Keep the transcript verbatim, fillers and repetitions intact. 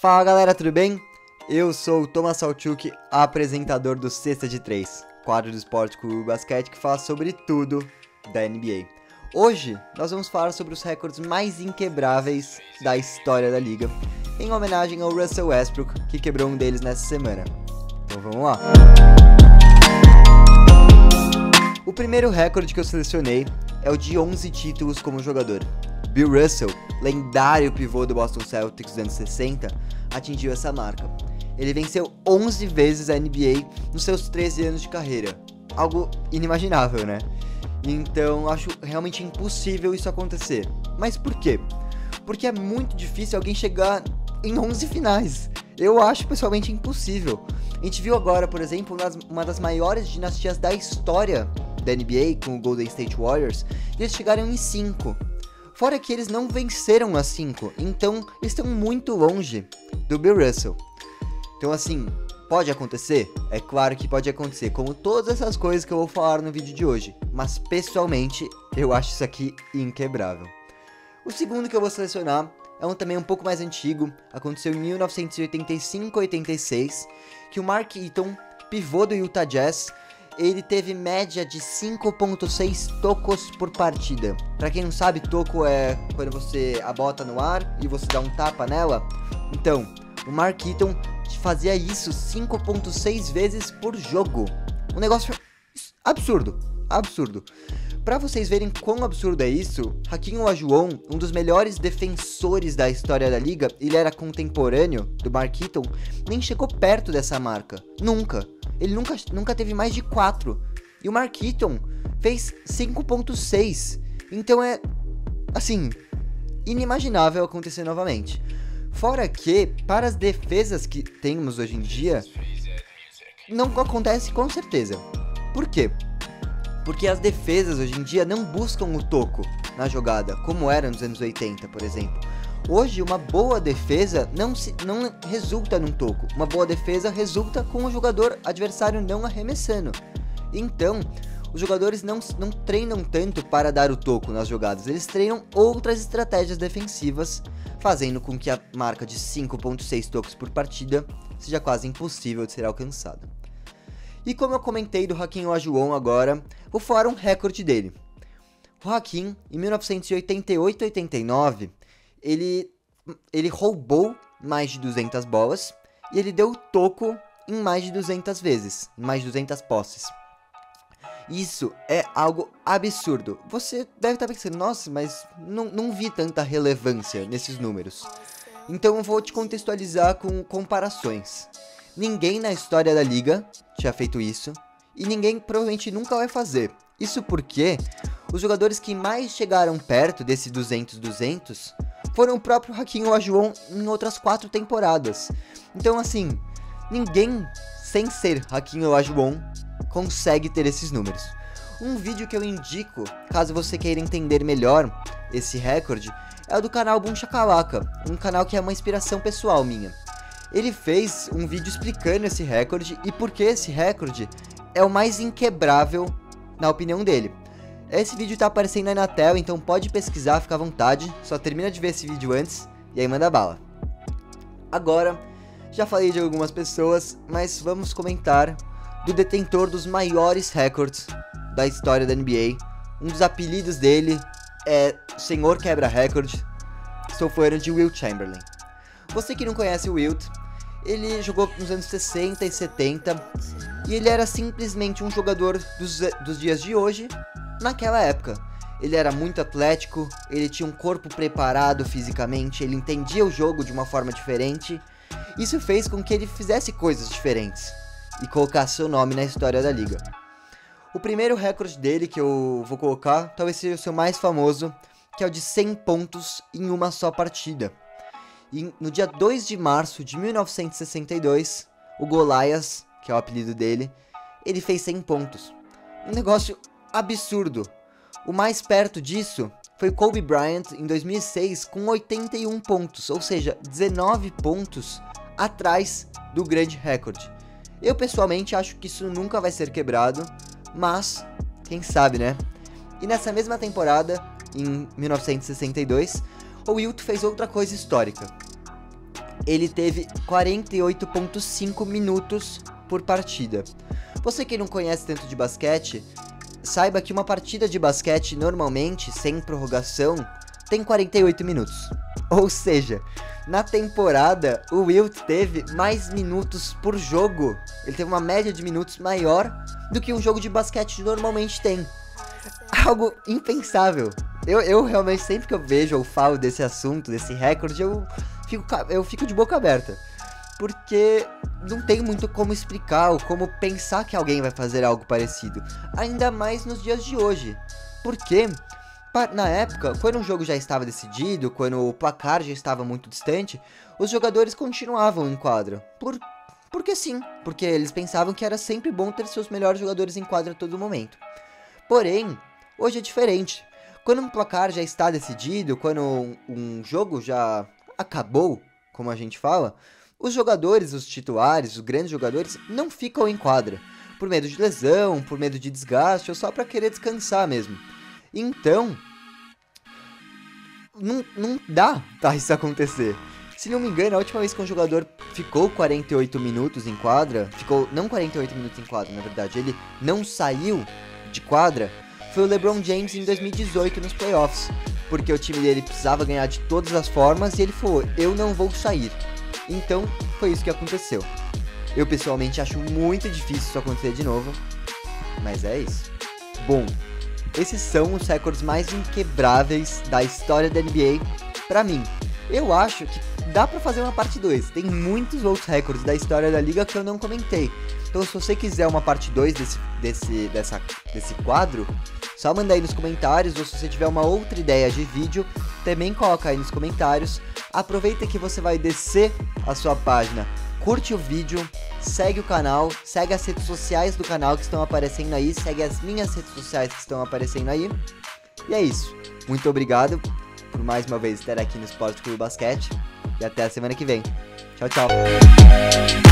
Fala galera, tudo bem? Eu sou o Thomas Sautchuk, apresentador do Cesta de Três, quadro do Esporte Clube Basquete que fala sobre tudo da N B A. Hoje nós vamos falar sobre os recordes mais inquebráveis da história da liga, em homenagem ao Russell Westbrook, que quebrou um deles nessa semana. Então vamos lá! O primeiro recorde que eu selecionei é o de onze títulos como jogador. Bill Russell, lendário pivô do Boston Celtics dos anos sessenta, atingiu essa marca. Ele venceu onze vezes a N B A nos seus treze anos de carreira. Algo inimaginável, né? Então, acho realmente impossível isso acontecer. Mas por quê? Porque é muito difícil alguém chegar em onze finais. Eu acho pessoalmente impossível. A gente viu agora, por exemplo, uma das maiores dinastias da história da N B A, com o Golden State Warriors, e eles chegaram em cinco. Fora que eles não venceram as cinco, então estão muito longe do Bill Russell. Então assim, pode acontecer? É claro que pode acontecer, como todas essas coisas que eu vou falar no vídeo de hoje, mas pessoalmente eu acho isso aqui inquebrável. O segundo que eu vou selecionar é um também um pouco mais antigo, aconteceu em mil novecentos e oitenta e cinco, oitenta e seis, que o Mark Eaton, pivô do Utah Jazz, ele teve média de cinco vírgula seis tocos por partida. Pra quem não sabe, toco é quando você a bota no ar e você dá um tapa nela. Então, o Mark Eaton fazia isso cinco vírgula seis vezes por jogo. Um negócio absurdo, absurdo. Pra vocês verem quão absurdo é isso, Hakeem Olajuwon, um dos melhores defensores da história da liga, ele era contemporâneo do Mark Eaton, nem chegou perto dessa marca, nunca. Ele nunca, nunca teve mais de quatro. E o Mark Eaton fez cinco vírgula seis. Então é, assim, inimaginável acontecer novamente. Fora que, para as defesas que temos hoje em dia, não acontece com certeza. Por quê? Porque as defesas hoje em dia não buscam o toco na jogada, como era nos anos oitenta, por exemplo. Hoje, uma boa defesa não, se, não resulta num toco. Uma boa defesa resulta com o jogador adversário não arremessando. Então, os jogadores não, não treinam tanto para dar o toco nas jogadas. Eles treinam outras estratégias defensivas, fazendo com que a marca de cinco vírgula seis tocos por partida seja quase impossível de ser alcançada. E como eu comentei do Hakeem Olajuwon agora, vou falar um recorde dele. O Hakeem, em mil novecentos e oitenta e oito, oitenta e nove... Ele, ele roubou mais de duzentas bolas e ele deu toco em mais de duzentas vezes, em mais de duzentas posses. Isso é algo absurdo. Você deve estar pensando, nossa, mas não, não vi tanta relevância nesses números. Então eu vou te contextualizar com comparações. Ninguém na história da liga tinha feito isso e ninguém provavelmente nunca vai fazer. Isso porque os jogadores que mais chegaram perto desse duzentos, duzentos... foram o próprio Hakeem Olajuwon em outras quatro temporadas. Então assim, ninguém sem ser Hakeem Olajuwon consegue ter esses números. Um vídeo que eu indico, caso você queira entender melhor esse recorde, é o do canal Bunchakalaka, um canal que é uma inspiração pessoal minha. Ele fez um vídeo explicando esse recorde e por que esse recorde é o mais inquebrável na opinião dele. Esse vídeo tá aparecendo aí na tela, então pode pesquisar, fica à vontade. Só termina de ver esse vídeo antes e aí manda bala. Agora, já falei de algumas pessoas, mas vamos comentar do detentor dos maiores recordes da história da N B A. Um dos apelidos dele é Senhor Quebra-Recorde. Estou falando de Wilt Chamberlain. Você que não conhece o Wilt, ele jogou nos anos sessenta e setenta e ele era simplesmente um jogador dos, dos dias de hoje. Naquela época, ele era muito atlético, ele tinha um corpo preparado fisicamente, ele entendia o jogo de uma forma diferente. Isso fez com que ele fizesse coisas diferentes e colocasse seu nome na história da liga. O primeiro recorde dele que eu vou colocar, talvez seja o seu mais famoso, que é o de cem pontos em uma só partida. E no dia dois de março de mil novecentos e sessenta e dois, o Golias, que é o apelido dele, ele fez cem pontos. Um negócio absurdo. O mais perto disso foi Kobe Bryant em dois mil e seis com oitenta e um pontos, ou seja, dezenove pontos atrás do grande recorde. Eu pessoalmente acho que isso nunca vai ser quebrado, mas quem sabe, né? E nessa mesma temporada, em mil novecentos e sessenta e dois, o Wilt fez outra coisa histórica. ele teve quarenta e oito vírgula cinco minutos por partida. Você que não conhece tanto de basquete, saiba que uma partida de basquete normalmente, sem prorrogação, tem quarenta e oito minutos. Ou seja, na temporada o Wilt teve mais minutos por jogo. Ele teve uma média de minutos maior do que um jogo de basquete normalmente tem. Algo impensável. Eu, eu realmente, sempre que eu vejo ou falo desse assunto, desse recorde, eu fico, eu fico de boca aberta. Porque não tem muito como explicar ou como pensar que alguém vai fazer algo parecido. Ainda mais nos dias de hoje. Porque, na época, quando o jogo já estava decidido, quando o placar já estava muito distante, os jogadores continuavam em quadra. Por, porque sim. Porque eles pensavam que era sempre bom ter seus melhores jogadores em quadra a todo momento. Porém, hoje é diferente. Quando um placar já está decidido, quando um, um jogo já acabou, como a gente fala, os jogadores, os titulares, os grandes jogadores, não ficam em quadra. Por medo de lesão, por medo de desgaste, ou só para querer descansar mesmo. Então, não, não dá pra isso acontecer. Se não me engano, a última vez que um jogador ficou quarenta e oito minutos em quadra, ficou não quarenta e oito minutos em quadra, na verdade, ele não saiu de quadra, foi o LeBron James em dois mil e dezoito nos playoffs, porque o time dele precisava ganhar de todas as formas e ele falou, eu não vou sair. Então, foi isso que aconteceu. Eu pessoalmente acho muito difícil isso acontecer de novo, mas é isso. Bom, esses são os recordes mais inquebráveis da história da N B A, pra mim. Eu acho que dá pra fazer uma parte dois, tem muitos outros recordes da história da liga que eu não comentei. Então, se você quiser uma parte dois desse, desse, dessa, desse quadro, só manda aí nos comentários, ou se você tiver uma outra ideia de vídeo, também coloca aí nos comentários. Aproveita que você vai descer a sua página, curte o vídeo, segue o canal, segue as redes sociais do canal que estão aparecendo aí, segue as minhas redes sociais que estão aparecendo aí. E é isso, muito obrigado por mais uma vez estar aqui no Esporte Clube Basquete e até a semana que vem. Tchau, tchau!